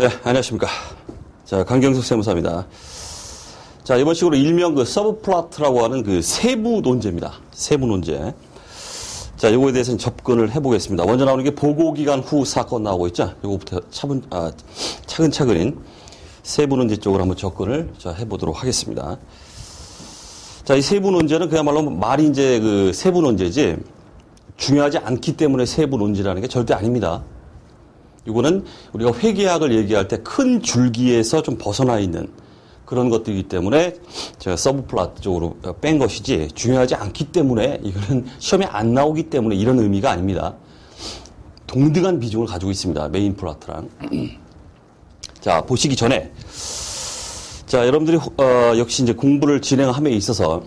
네, 안녕하십니까. 자, 강경석 세무사입니다. 자, 이번 식으로 일명 그 서브플라트라고 하는 그 세부 논제입니다. 세부 논제. 자, 요거에 대해서는 접근을 해보겠습니다. 먼저 나오는 게 보고기간 후 사건 나오고 있죠? 요거부터 차근차근인 세부 논제 쪽으로 한번 접근을 해보도록 하겠습니다. 자, 이 세부 논제는 그야말로 말이 이제 그 세부 논제지 중요하지 않기 때문에 세부 논제라는 게 절대 아닙니다. 이거는 우리가 회계학을 얘기할 때 큰 줄기에서 좀 벗어나 있는 그런 것들이기 때문에 제가 서브플라트 쪽으로 뺀 것이지 중요하지 않기 때문에 이거는 시험에 안 나오기 때문에 이런 의미가 아닙니다. 동등한 비중을 가지고 있습니다. 메인 플라트랑. 자, 보시기 전에 자, 여러분들이 역시 이제 공부를 진행함에 있어서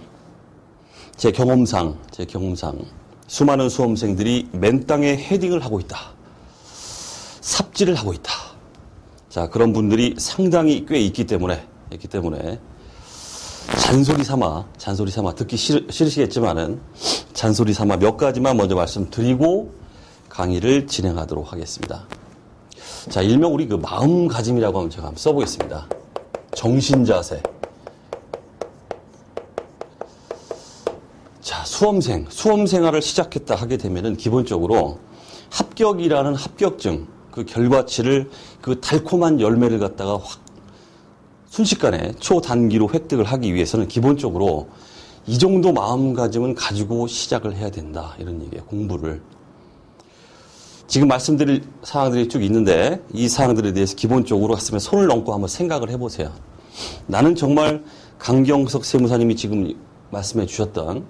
제 경험상 수많은 수험생들이 맨땅에 헤딩을 하고 있다. 삽질을 하고 있다. 자, 그런 분들이 상당히 꽤 있기 때문에 잔소리 삼아 듣기 싫으시겠지만은 잔소리 삼아 몇 가지만 먼저 말씀드리고 강의를 진행하도록 하겠습니다. 자, 일명 우리 그 마음가짐이라고 하면 제가 한번 써보겠습니다. 정신자세. 자, 수험생활을 시작했다 하게 되면은 기본적으로 합격이라는 합격증, 그 결과치를 그 달콤한 열매를 갖다가 확 순식간에 초단기로 획득을 하기 위해서는 기본적으로 이 정도 마음가짐은 가지고 시작을 해야 된다. 이런 얘기예요. 공부를. 지금 말씀드릴 사항들이 쭉 있는데 이 사항들에 대해서 기본적으로 했으면 손을 얹고 한번 생각을 해보세요. 나는 정말 강경석 세무사님이 지금 말씀해 주셨던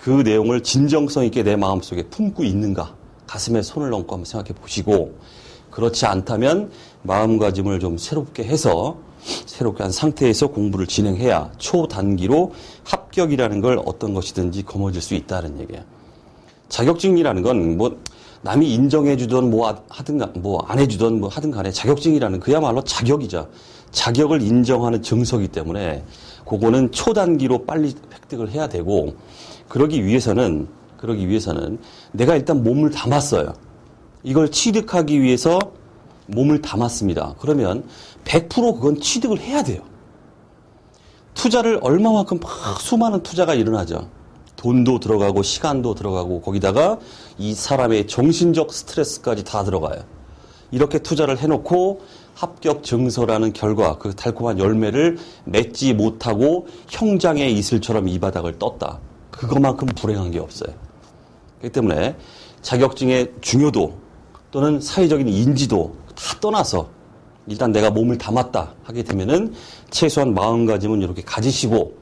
그 내용을 진정성 있게 내 마음속에 품고 있는가. 가슴에 손을 얹고 한번 생각해 보시고 그렇지 않다면 마음가짐을 좀 새롭게 해서 새롭게 한 상태에서 공부를 진행해야 초단기로 합격이라는 걸 어떤 것이든지 거머쥘 수 있다는 얘기예요. 자격증이라는 건 뭐 남이 인정해 주던 뭐 하든 뭐 안 해 주던 뭐 하든 간에 자격증이라는 그야말로 자격이자 자격을 인정하는 증서이기 때문에 그거는 초단기로 빨리 획득을 해야 되고 그러기 위해서는 내가 일단 몸을 담았어요. 이걸 취득하기 위해서 몸을 담았습니다. 그러면 100% 그건 취득을 해야 돼요. 투자를 얼마만큼 막 수많은 투자가 일어나죠. 돈도 들어가고 시간도 들어가고 거기다가 이 사람의 정신적 스트레스까지 다 들어가요. 이렇게 투자를 해놓고 합격 증서라는 결과, 그 달콤한 열매를 맺지 못하고 형장의 이슬처럼 이 바닥을 떴다. 그것만큼 불행한 게 없어요. 그렇기 때문에 자격증의 중요도 또는 사회적인 인지도 다 떠나서 일단 내가 몸을 담았다 하게 되면은 최소한 마음가짐은 이렇게 가지시고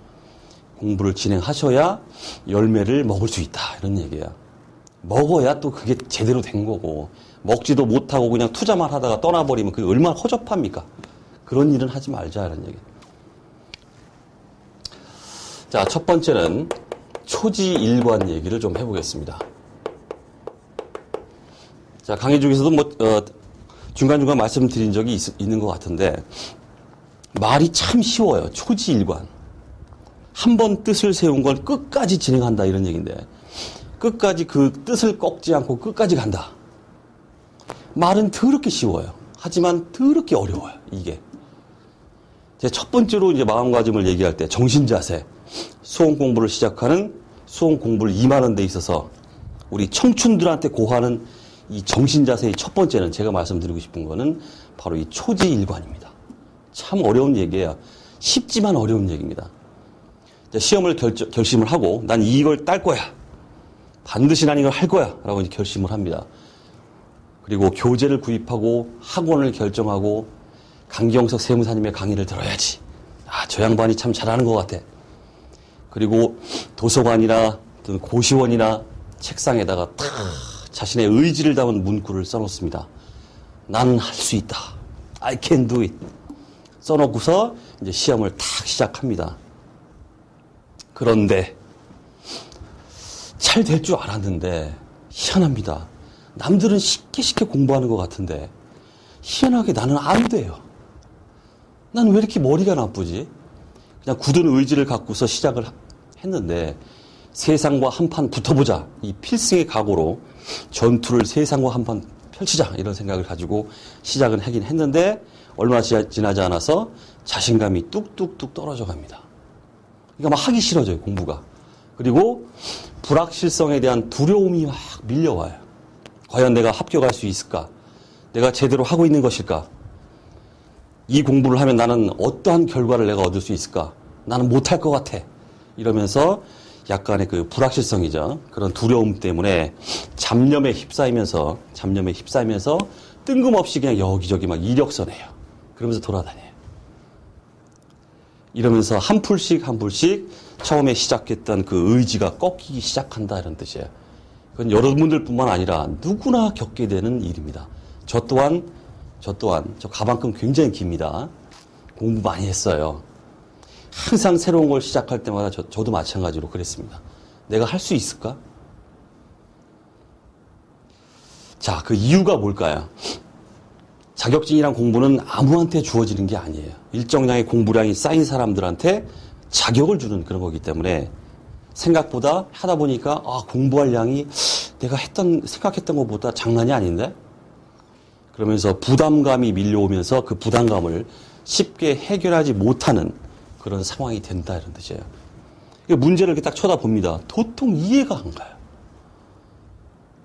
공부를 진행하셔야 열매를 먹을 수 있다. 이런 얘기야. 먹어야 또 그게 제대로 된 거고 먹지도 못하고 그냥 투자만 하다가 떠나버리면 그게 얼마나 허접합니까? 그런 일은 하지 말자. 이런 얘기. 자, 첫 번째는 초지일관 얘기를 좀 해보겠습니다. 자, 강의 중에서도 뭐 중간중간 말씀드린 적이 있는 것 같은데 말이 참 쉬워요. 초지일관. 한 번 뜻을 세운 걸 끝까지 진행한다 이런 얘기인데 끝까지 그 뜻을 꺾지 않고 끝까지 간다. 말은 더럽게 쉬워요. 하지만 더럽게 어려워요. 이게. 제 첫 번째로 이제 마음가짐을 얘기할 때 정신자세. 수험 공부를 시작하는 수험 공부를 임하는 데 있어서 우리 청춘들한테 고하는 이 정신자세의 첫 번째는 제가 말씀드리고 싶은 거는 바로 이 초지일관입니다. 참 어려운 얘기예요. 쉽지만 어려운 얘기입니다. 시험을 결심을 하고 난 이걸 딸 거야. 반드시 난 이걸 할 거야. 라고 이제 결심을 합니다. 그리고 교재를 구입하고 학원을 결정하고 강경석 세무사님의 강의를 들어야지. 아, 저 양반이 참 잘하는 것 같아. 그리고 도서관이나 또는 고시원이나 책상에다가 탁 자신의 의지를 담은 문구를 써놓습니다. 난 할 수 있다. I can do it. 써놓고서 이제 시험을 탁 시작합니다. 그런데 잘 될 줄 알았는데 희한합니다. 남들은 쉽게 공부하는 것 같은데 희한하게 나는 안 돼요. 난 왜 이렇게 머리가 나쁘지? 그냥 굳은 의지를 갖고서 시작을 했는데 세상과 한판 붙어보자. 이 필승의 각오로 전투를 세상과 한판 펼치자 이런 생각을 가지고 시작은 하긴 했는데 얼마 지나지 않아서 자신감이 뚝뚝뚝 떨어져 갑니다. 그러니까 막 하기 싫어져요, 공부가. 그리고 불확실성에 대한 두려움이 막 밀려와요. 과연 내가 합격할 수 있을까? 내가 제대로 하고 있는 것일까? 이 공부를 하면 나는 어떠한 결과를 내가 얻을 수 있을까? 나는 못할 것 같아. 이러면서 약간의 그 불확실성이죠. 그런 두려움 때문에 잡념에 휩싸이면서 뜬금없이 그냥 여기저기 막 이력서내요. 그러면서 돌아다녀요. 이러면서 한 풀씩 처음에 시작했던 그 의지가 꺾이기 시작한다 이런 뜻이에요. 그건 여러분들뿐만 아니라 누구나 겪게 되는 일입니다. 저 또한 저 가방끈 굉장히 깁니다. 공부 많이 했어요. 항상 새로운 걸 시작할 때마다 저도 마찬가지로 그랬습니다. 내가 할 수 있을까? 자, 그 이유가 뭘까요? 자격증이란 공부는 아무한테 주어지는 게 아니에요. 일정량의 공부량이 쌓인 사람들한테 자격을 주는 그런 거기 때문에 생각보다 하다 보니까 공부할 양이 내가 생각했던 것보다 장난이 아닌데? 그러면서 부담감이 밀려오면서 그 부담감을 쉽게 해결하지 못하는 그런 상황이 된다 이런 뜻이에요. 문제를 이렇게 딱 쳐다봅니다. 도통 이해가 안 가요.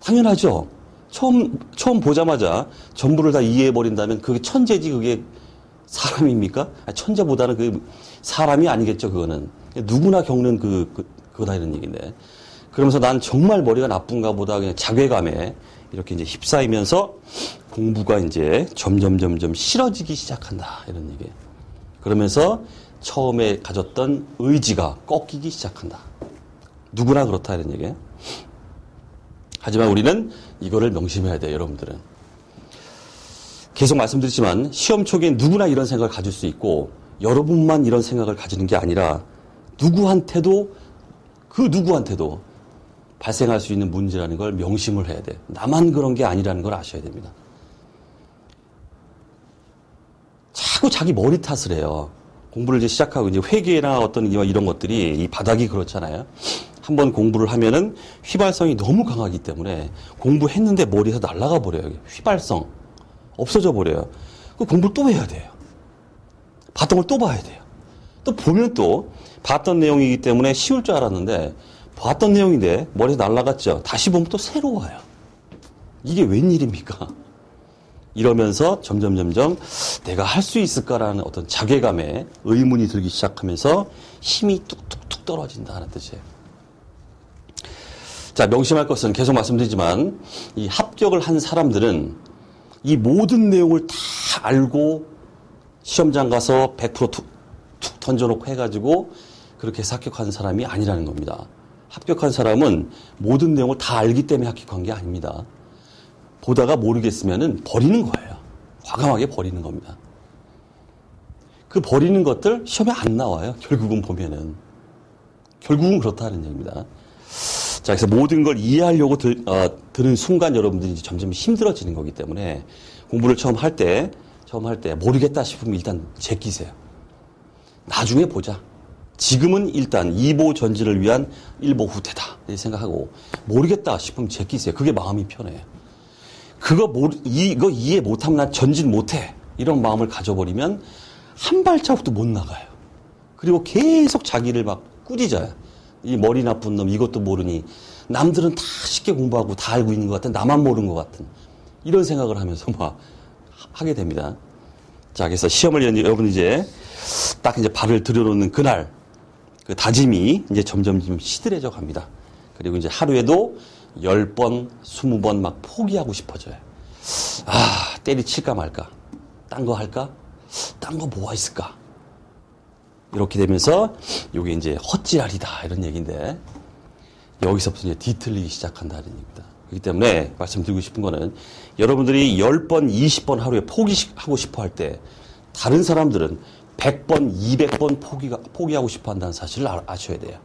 당연하죠. 처음 보자마자 전부를 다 이해해버린다면 그게 천재지 그게 사람입니까? 아니, 천재보다는 그 사람이 아니겠죠. 그거는 누구나 겪는 그거다 이런 얘기인데 그러면서 난 정말 머리가 나쁜가 보다 그냥 자괴감에 이렇게 이제 휩싸이면서 공부가 이제 점점 싫어지기 시작한다 이런 얘기예요. 그러면서 처음에 가졌던 의지가 꺾이기 시작한다. 누구나 그렇다 이런 얘기예요. 하지만 우리는 이거를 명심해야 돼요. 여러분들은. 계속 말씀드리지만 시험 초기엔 누구나 이런 생각을 가질 수 있고 여러분만 이런 생각을 가지는 게 아니라 그 누구한테도 발생할 수 있는 문제라는 걸 명심을 해야 돼요. 나만 그런 게 아니라는 걸 아셔야 됩니다. 자꾸 자기 머리 탓을 해요. 공부를 이제 시작하고 이제 회계나 어떤 이런 것들이 이 바닥이 그렇잖아요. 한번 공부를 하면은 휘발성이 너무 강하기 때문에 공부했는데 머리에서 날아가 버려요. 휘발성 없어져 버려요. 그 공부를 또 해야 돼요. 봤던 걸 또 봐야 돼요. 또 보면 또 봤던 내용이기 때문에 쉬울 줄 알았는데 봤던 내용인데 머리에서 날아갔죠. 다시 보면 또 새로워요. 이게 웬일입니까? 이러면서 점점 내가 할 수 있을까라는 어떤 자괴감에 의문이 들기 시작하면서 힘이 뚝뚝뚝 떨어진다는 뜻이에요. 자, 명심할 것은 계속 말씀드리지만 이 합격을 한 사람들은 이 모든 내용을 다 알고 시험장 가서 100% 툭 던져놓고 해가지고 그렇게 해서 합격한 사람이 아니라는 겁니다. 합격한 사람은 모든 내용을 다 알기 때문에 합격한 게 아닙니다. 보다가 모르겠으면은 버리는 거예요. 과감하게 버리는 겁니다. 그 버리는 것들 시험에 안 나와요. 결국은 보면은. 결국은 그렇다는 얘기입니다. 자, 그래서 모든 걸 이해하려고 드는 순간 여러분들이 이제 점점 힘들어지는 거기 때문에 공부를 처음 할 때 모르겠다 싶으면 일단 제끼세요. 나중에 보자. 지금은 일단 2보 전진을 위한 1보 후퇴다. 이렇게 생각하고 모르겠다 싶으면 제끼세요. 그게 마음이 편해요. 이거 이해 못하면 난 전진 못해. 이런 마음을 가져버리면 한 발자국도 못 나가요. 그리고 계속 자기를 막 꾸짖어요. 이 머리 나쁜 놈 이것도 모르니 남들은 다 쉽게 공부하고 다 알고 있는 것 같은 나만 모르는 것 같은 이런 생각을 하면서 막 하게 됩니다. 자, 그래서 시험을 여러분 이제 딱 이제 발을 들여놓는 그날 그 다짐이 이제 점점 시들해져 갑니다. 그리고 이제 하루에도 10번, 20번 막 포기하고 싶어져요. 때리칠까 말까? 딴 거 할까? 딴 거 뭐가 있을까? 이렇게 되면서 이게 이제 헛지랄이다 이런 얘기인데 여기서부터 이제 뒤틀리기 시작한다는 얘기입니다. 그렇기 때문에 말씀드리고 싶은 거는 여러분들이 10번, 20번 하루에 포기하고 싶어 할 때 다른 사람들은 100번, 200번 포기하고 싶어 한다는 사실을 아셔야 돼요.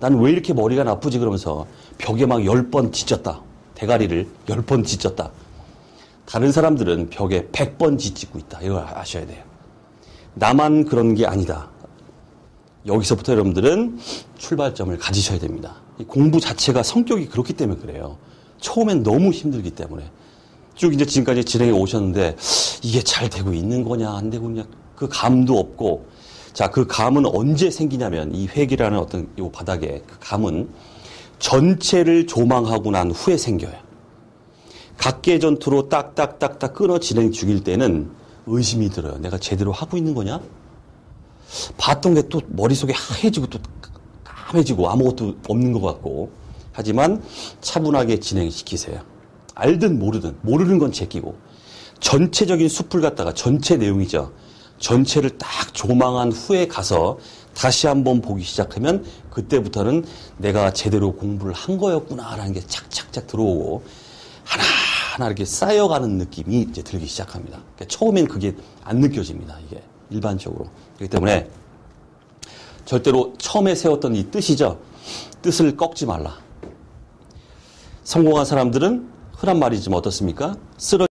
난 왜 이렇게 머리가 나쁘지 그러면서 벽에 막 10번 지쳤다. 대가리를 10번 지쳤다. 다른 사람들은 벽에 100번 지치고 있다. 이걸 아셔야 돼요. 나만 그런 게 아니다. 여기서부터 여러분들은 출발점을 가지셔야 됩니다. 이 공부 자체가 성격이 그렇기 때문에 그래요. 처음엔 너무 힘들기 때문에 쭉 이제 지금까지 진행해 오셨는데 이게 잘 되고 있는 거냐 안 되고 있냐 그 감도 없고, 자, 그 감은 언제 생기냐면 이 회기라는 어떤 요 바닥에 그 감은 전체를 조망하고 난 후에 생겨요. 각계 전투로 딱딱딱딱 끊어 진행 중일 때는 의심이 들어요. 내가 제대로 하고 있는 거냐? 봤던 게 또 머릿속에 하얘지고 또 까매지고 아무것도 없는 것 같고. 하지만 차분하게 진행시키세요. 알든 모르든, 모르는 건 제끼고 전체적인 숲을 갖다가 전체 내용이죠. 전체를 딱 조망한 후에 가서 다시 한번 보기 시작하면 그때부터는 내가 제대로 공부를 한 거였구나라는 게 착착착 들어오고 하나하나 이렇게 쌓여가는 느낌이 이제 들기 시작합니다. 그러니까 처음엔 그게 안 느껴집니다. 이게 일반적으로. 그렇기 때문에 절대로 처음에 세웠던 이 뜻이죠. 뜻을 꺾지 말라. 성공한 사람들은 흔한 말이지만 어떻습니까? 쓰러